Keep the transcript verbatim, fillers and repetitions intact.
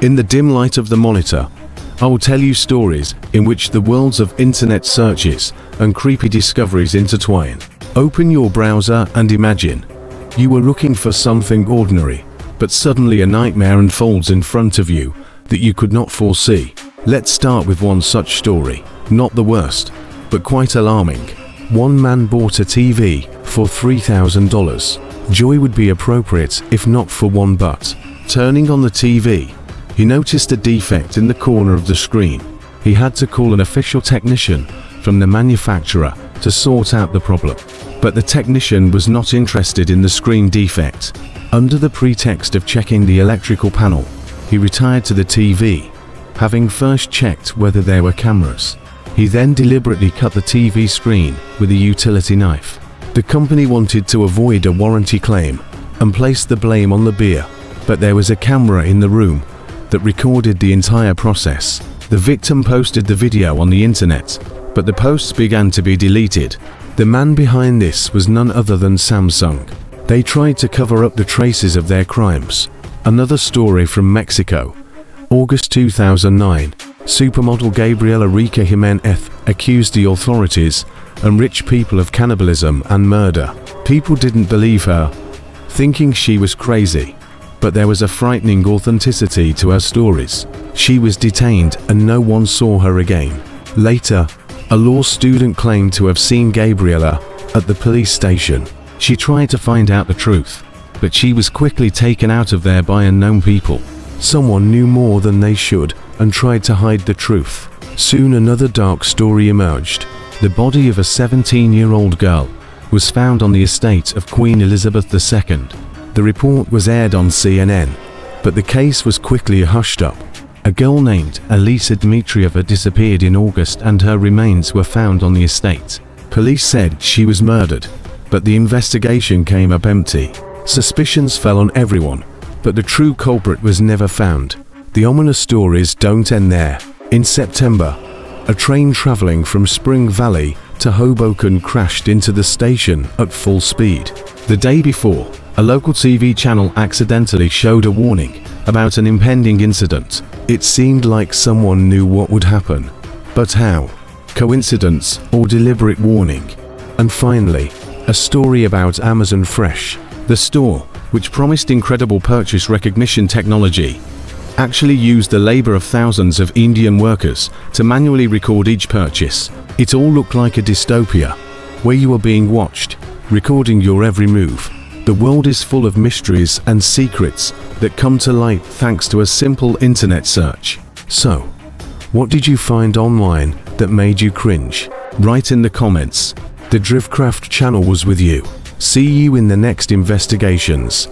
In the dim light of the monitor, I will tell you stories in which the worlds of internet searches and creepy discoveries intertwine. Open your browser and imagine you were looking for something ordinary, but suddenly a nightmare unfolds in front of you that you could not foresee. Let's start with one such story, not the worst, but quite alarming. One man bought a T V for three thousand dollars. Joy would be appropriate if not for one but. Turning on the T V, he noticed a defect in the corner of the screen. He had to call an official technician from the manufacturer to sort out the problem. But the technician was not interested in the screen defect. Under the pretext of checking the electrical panel, he retired to the T V, having first checked whether there were cameras. He then deliberately cut the T V screen with a utility knife. The company wanted to avoid a warranty claim and placed the blame on the beer, but there was a camera in the room that recorded the entire process. The victim posted the video on the internet, but the posts began to be deleted. The man behind this was none other than Samsung. They tried to cover up the traces of their crimes. Another story from Mexico, August two thousand nine. Supermodel Gabriela Rica Jimenez accused the authorities and rich people of cannibalism and murder. People didn't believe her, thinking she was crazy, but there was a frightening authenticity to her stories. She was detained and no one saw her again. Later, a law student claimed to have seen Gabriela at the police station. She tried to find out the truth, but she was quickly taken out of there by unknown people. Someone knew more than they should and tried to hide the truth. Soon another dark story emerged. The body of a seventeen-year-old girl was found on the estate of Queen Elizabeth the second. The report was aired on C N N, but the case was quickly hushed up. A girl named Elisa Dmitrieva disappeared in August and her remains were found on the estate. Police said she was murdered, but the investigation came up empty. Suspicions fell on everyone, but the true culprit was never found. The ominous stories don't end there. In September, a train traveling from Spring Valley to Hoboken crashed into the station at full speed. The day before, a local T V channel accidentally showed a warning about an impending incident. It seemed like someone knew what would happen. But how? Coincidence or deliberate warning? And finally, a story about Amazon Fresh. The store, which promised incredible purchase recognition technology, actually used the labor of thousands of Indian workers to manually record each purchase. It all looked like a dystopia, where you are being watched, recording your every move. The world is full of mysteries and secrets that come to light thanks to a simple internet search. So, what did you find online that made you cringe? Write in the comments. The DrivkraftTV channel was with you. See you in the next investigations.